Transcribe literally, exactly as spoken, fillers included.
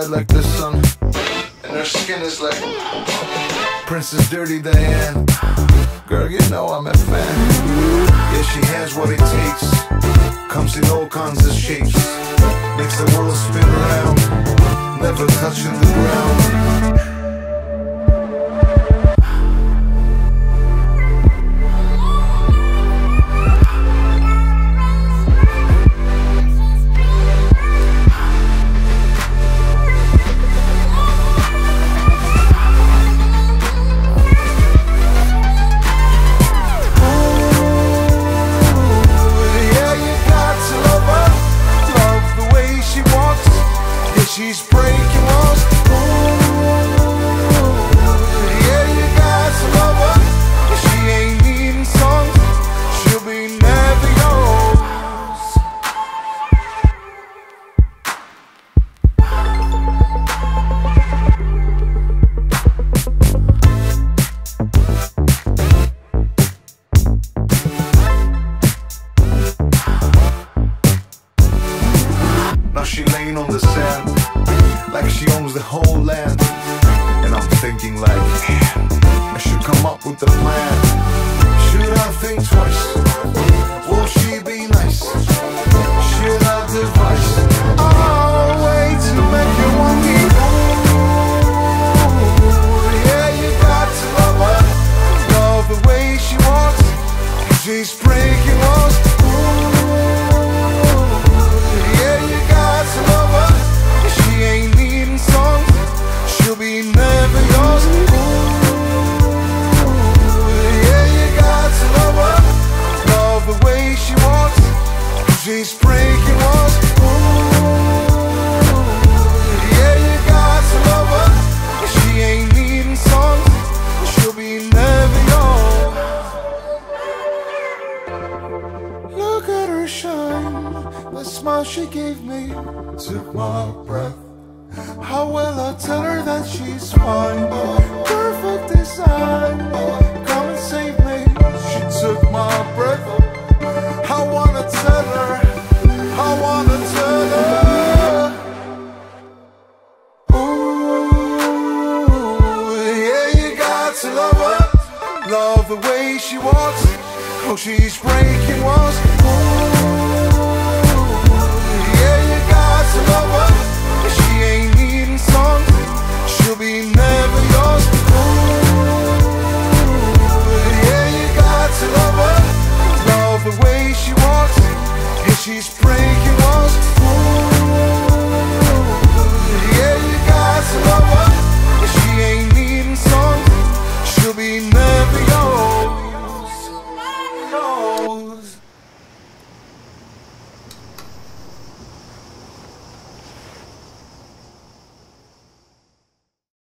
I like the sun, and her skin is like Princess Dirty Diane. Girl, you know I'm a fan. Yeah, she has what it takes, comes in all kinds of shapes, makes the world spin around, never touching the ground. She's breaking walls. Ooh, yeah, you got to love her, 'cause she ain't needing songs. She'll be never yours. Now she laying on the sand like she owns the whole land, and I'm thinking like, man, I should come up with a plan. Should I think twice? Will she be nice? Should I devise a way to make you want me? Ooh, yeah, you got to love her, love the way she walks. She's breaking walls. Ooh, yeah, you got to love her, 'cause she ain't needing songs. She'll be never yours. Ooh, yeah, you got to love her, love the way she walks. She's breaking walls. Ooh, yeah, you got to love her, 'cause she ain't needing songs. She'll be never yours. Look at her shine, the smile she gave me took my breath. How will I tell her that she's fine? Perfect design, come and save me. She took my breath. I wanna tell her, I wanna tell her. Ooh, yeah, you got to love her, love the way she walks. Oh, she's breaking walls. Ooh, love her, 'cause she ain't needing songs. She'll be never yours. Ooh, yeah, you got to love her, love the way she walks, and she's breaking walls.